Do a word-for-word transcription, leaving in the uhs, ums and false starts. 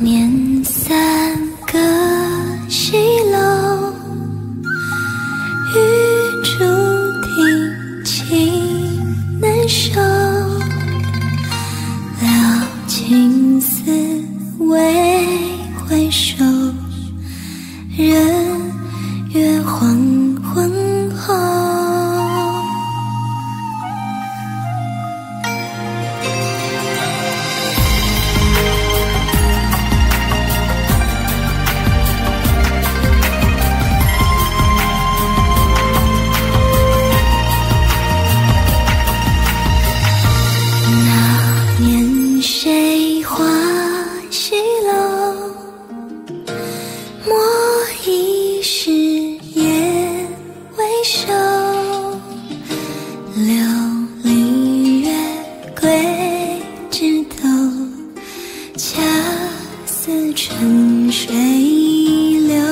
念三个西楼，玉竹亭情难守。料情丝未回首，人约黄昏后。 沉水流。